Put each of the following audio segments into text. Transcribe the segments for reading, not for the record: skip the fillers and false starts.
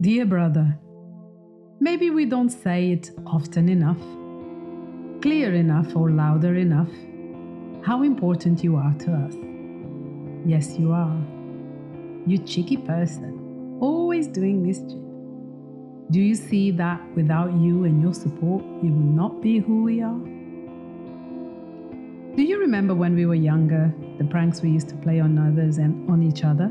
Dear brother, maybe we don't say it often enough, clear enough or louder enough, how important you are to us. Yes, you are. You cheeky person, always doing mischief. Do you see that without you and your support, we would not be who we are? Do you remember when we were younger, the pranks we used to play on others and on each other?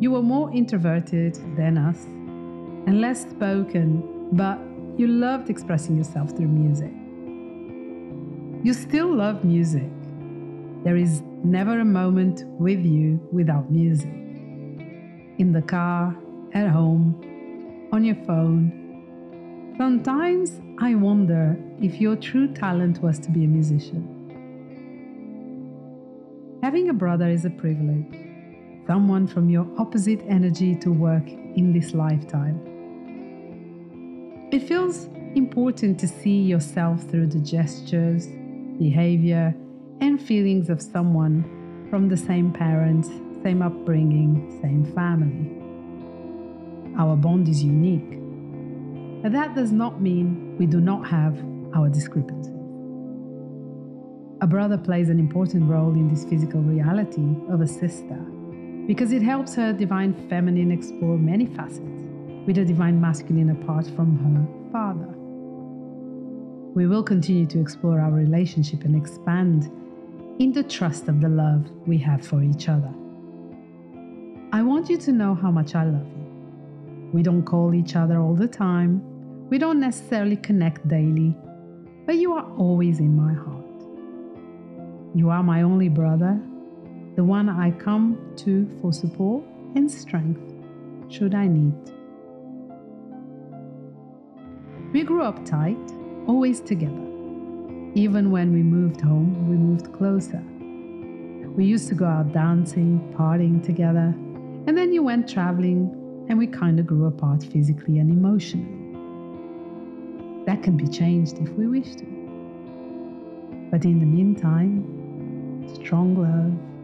You were more introverted than us and less spoken, but you loved expressing yourself through music. You still love music. There is never a moment with you without music. In the car, at home, on your phone. Sometimes I wonder if your true talent was to be a musician. Having a brother is a privilege. Someone from your opposite energy to work in this lifetime. It feels important to see yourself through the gestures, behavior, and feelings of someone from the same parents, same upbringing, same family. Our bond is unique, but that does not mean we do not have our discrepancies. A brother plays an important role in this physical reality of a sister, because it helps her divine feminine explore many facets with a divine masculine apart from her father. We will continue to explore our relationship and expand in the trust of the love we have for each other. I want you to know how much I love you. We don't call each other all the time. We don't necessarily connect daily, but you are always in my heart. You are my only brother, the one I come to for support and strength, should I need. We grew up tight, always together. Even when we moved home, we moved closer. We used to go out dancing, partying together, and then you went traveling, and we kind of grew apart physically and emotionally. That can be changed if we wish to. But in the meantime, strong love,